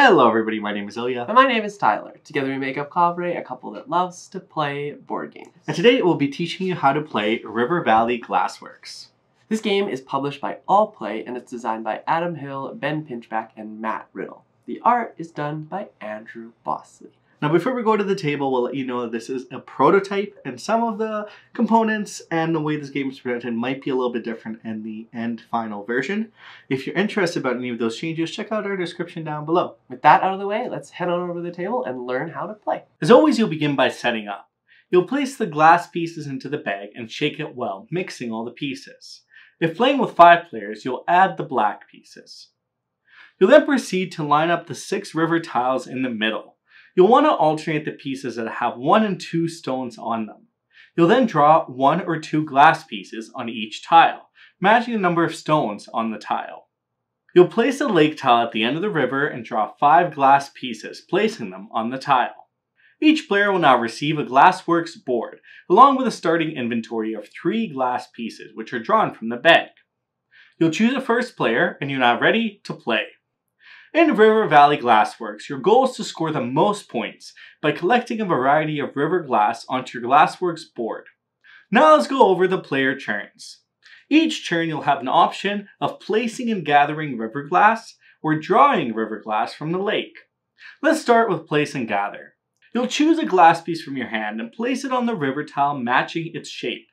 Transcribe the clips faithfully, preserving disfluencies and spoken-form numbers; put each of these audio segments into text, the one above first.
Hello everybody, my name is Ilya. And my name is Tyler. Together we make up Kovray, a couple that loves to play board games. And today we'll be teaching you how to play River Valley Glassworks. This game is published by All Play and it's designed by Adam Hill, Ben Pinchback, and Matt Riddle. The art is done by Andrew Bosley. Now before we go to the table, we'll let you know that this is a prototype and some of the components and the way this game is presented might be a little bit different in the end final version. If you're interested about any of those changes, check out our description down below. With that out of the way, let's head on over to the table and learn how to play. As always, you'll begin by setting up. You'll place the glass pieces into the bag and shake it well, mixing all the pieces. If playing with five players, you'll add the black pieces. You'll then proceed to line up the six river tiles in the middle. You'll want to alternate the pieces that have one and two stones on them. You'll then draw one or two glass pieces on each tile, matching the number of stones on the tile. You'll place a lake tile at the end of the river and draw five glass pieces, placing them on the tile. Each player will now receive a Glassworks board, along with a starting inventory of three glass pieces, which are drawn from the bag. You'll choose a first player, and you're now ready to play. In River Valley Glassworks, your goal is to score the most points by collecting a variety of river glass onto your Glassworks board. Now let's go over the player turns. Each turn you'll have an option of placing and gathering river glass or drawing river glass from the lake. Let's start with place and gather. You'll choose a glass piece from your hand and place it on the river tile matching its shape.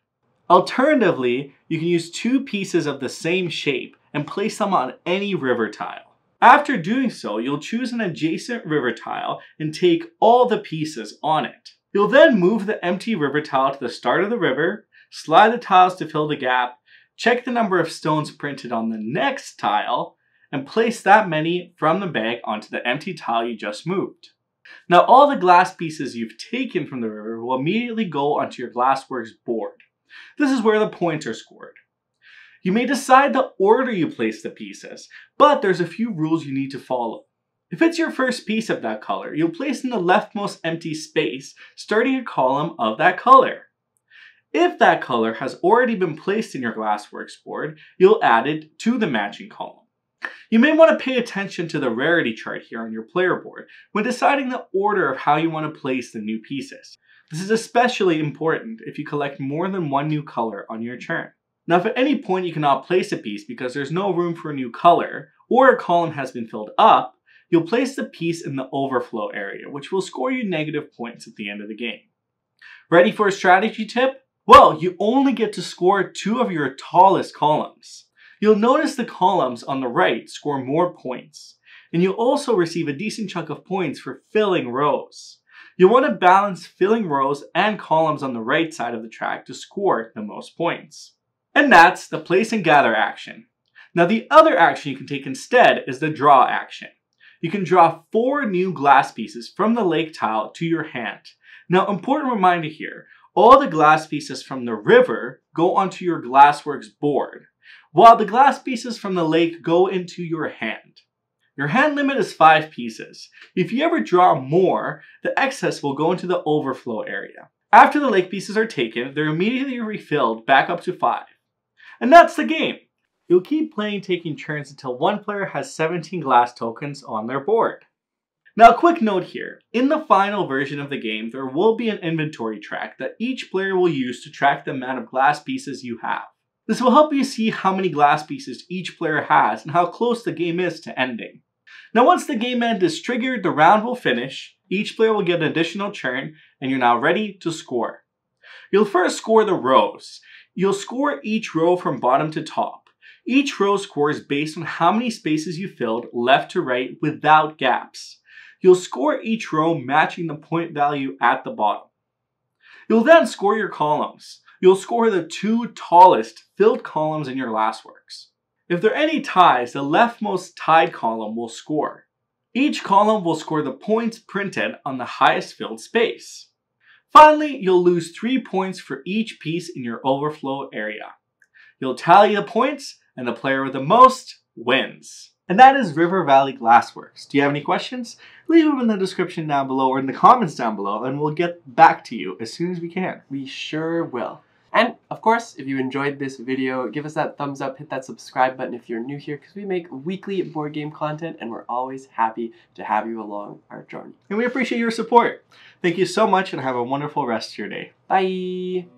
Alternatively, you can use two pieces of the same shape and place them on any river tile. After doing so, you'll choose an adjacent river tile and take all the pieces on it. You'll then move the empty river tile to the start of the river, slide the tiles to fill the gap, check the number of stones printed on the next tile, and place that many from the bag onto the empty tile you just moved. Now all the glass pieces you've taken from the river will immediately go onto your Glassworks board. This is where the points are scored. You may decide the order you place the pieces, but there's a few rules you need to follow. If it's your first piece of that color, you'll place in the leftmost empty space, starting a column of that color. If that color has already been placed in your Glassworks board, you'll add it to the matching column. You may want to pay attention to the rarity chart here on your player board when deciding the order of how you want to place the new pieces. This is especially important if you collect more than one new color on your turn. Now if at any point you cannot place a piece because there's no room for a new color, or a column has been filled up, you'll place the piece in the overflow area, which will score you negative points at the end of the game. Ready for a strategy tip? Well, you only get to score two of your tallest columns. You'll notice the columns on the right score more points, and you'll also receive a decent chunk of points for filling rows. You'll want to balance filling rows and columns on the right side of the track to score the most points. And that's the place and gather action. Now the other action you can take instead is the draw action. You can draw four new glass pieces from the lake tile to your hand. Now important reminder here, all the glass pieces from the river go onto your Glassworks board, while the glass pieces from the lake go into your hand. Your hand limit is five pieces. If you ever draw more, the excess will go into the overflow area. After the lake pieces are taken, they're immediately refilled back up to five. And that's the game! You'll keep playing taking turns until one player has seventeen glass tokens on their board. Now a quick note here, in the final version of the game there will be an inventory track that each player will use to track the amount of glass pieces you have. This will help you see how many glass pieces each player has and how close the game is to ending. Now once the game end is triggered, the round will finish, each player will get an additional turn, and you're now ready to score. You'll first score the rows. You'll score each row from bottom to top. Each row scores based on how many spaces you filled left to right without gaps. You'll score each row matching the point value at the bottom. You'll then score your columns. You'll score the two tallest filled columns in your Glassworks. If there are any ties, the leftmost tied column will score. Each column will score the points printed on the highest filled space. Finally, you'll lose three points for each piece in your overflow area. You'll tally the points, and the player with the most wins. And that is River Valley Glassworks. Do you have any questions? Leave them in the description down below or in the comments down below, and we'll get back to you as soon as we can. We sure will. And of course, if you enjoyed this video, give us that thumbs up, hit that subscribe button if you're new here, because we make weekly board game content and we're always happy to have you along our journey. And we appreciate your support. Thank you so much and have a wonderful rest of your day. Bye.